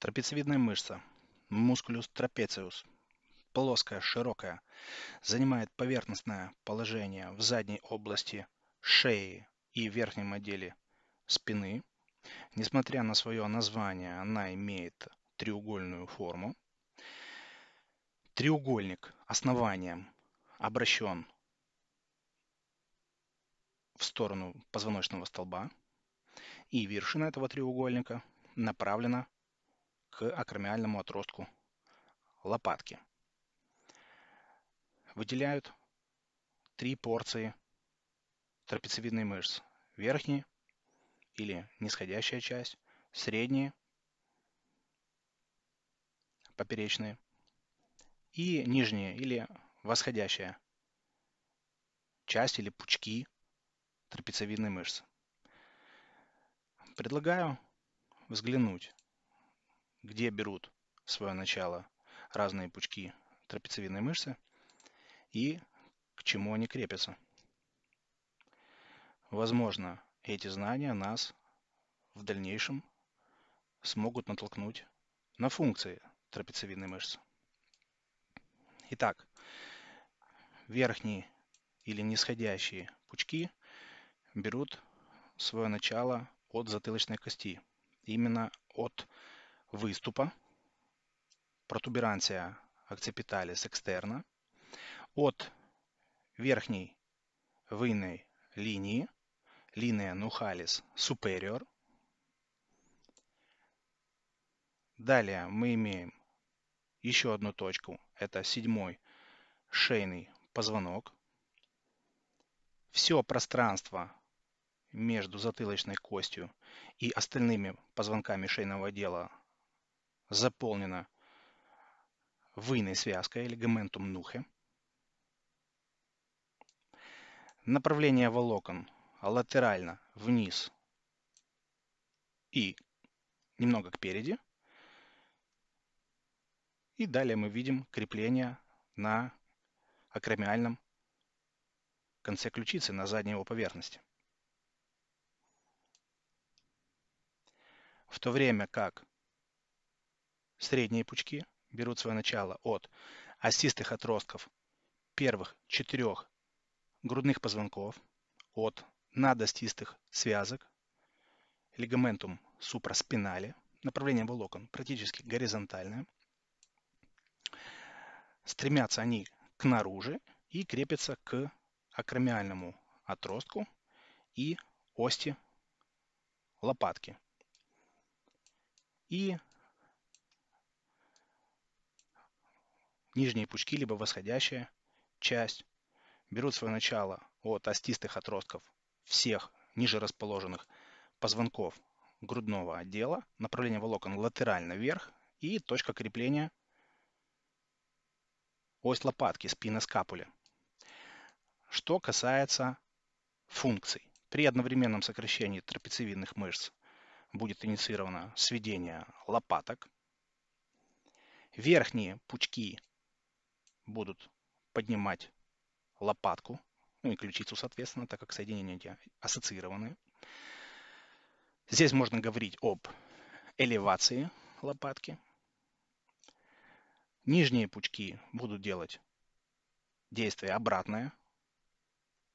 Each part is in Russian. Трапециевидная мышца, мускулюс трапециус, плоская, широкая, занимает поверхностное положение в задней области шеи и верхнем отделе спины. Несмотря на свое название, она имеет треугольную форму. Треугольник основанием обращен в сторону позвоночного столба, и вершина этого треугольника направлена к акромиальному отростку лопатки. Выделяют три порции трапециевидной мышцы: верхние или нисходящая часть, средние, поперечные, и нижние или восходящая часть или пучки трапециевидной мышцы. Предлагаю взглянуть, где берут свое начало разные пучки трапециевидной мышцы и к чему они крепятся. Возможно, эти знания нас в дальнейшем смогут натолкнуть на функции трапециевидной мышцы. Итак, верхние или нисходящие пучки берут свое начало от затылочной кости, именно от выступа протуберанция окципиталис экстерна, от верхней выйной линии, линия нухалис супериор. Далее мы имеем еще одну точку, это седьмой шейный позвонок. Все пространство между затылочной костью и остальными позвонками шейного отдела заполнено выйной связкой, лигаментум нухе. Направление волокон латерально вниз и немного кпереди. И далее мы видим крепление на акромиальном конце ключицы, на задней его поверхности. В то время как средние пучки берут свое начало от остистых отростков первых четырех грудных позвонков, от надостистых связок, лигаментум супраспинали, направление волокон практически горизонтальное. Стремятся они к наружи и крепятся к акромиальному отростку и ости лопатки. И нижние пучки, либо восходящая часть, берут свое начало от остистых отростков всех ниже расположенных позвонков грудного отдела, направление волокон латерально вверх и точка крепления ось лопатки, спина скапули. Что касается функций. При одновременном сокращении трапециевидных мышц будет инициировано сведение лопаток. Верхние пучки будут поднимать лопатку, ну и ключицу, соответственно, так как соединения ассоциированы. Здесь можно говорить об элевации лопатки. Нижние пучки будут делать действие обратное,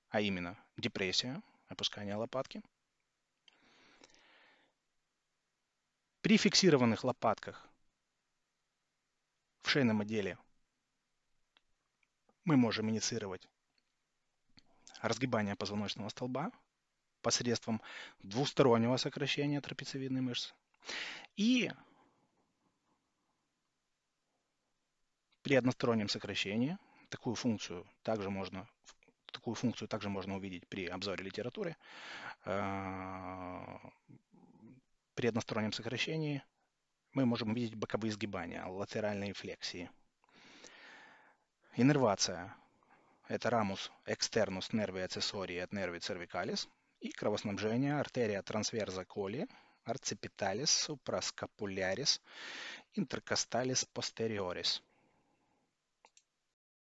а именно депрессия, опускание лопатки. При фиксированных лопатках в шейном отделе мы можем инициировать разгибание позвоночного столба посредством двустороннего сокращения трапециевидной мышцы. И при одностороннем сокращении такую функцию также можно увидеть при обзоре литературы. При одностороннем сокращении мы можем увидеть боковые сгибания, латеральные флексии. Иннервация – это рамус экстернус нерви ацессории от нерви цервикалис, и кровоснабжение – артерия трансверзаколи, арцепиталис супраскопулярис, интеркосталис постериорис.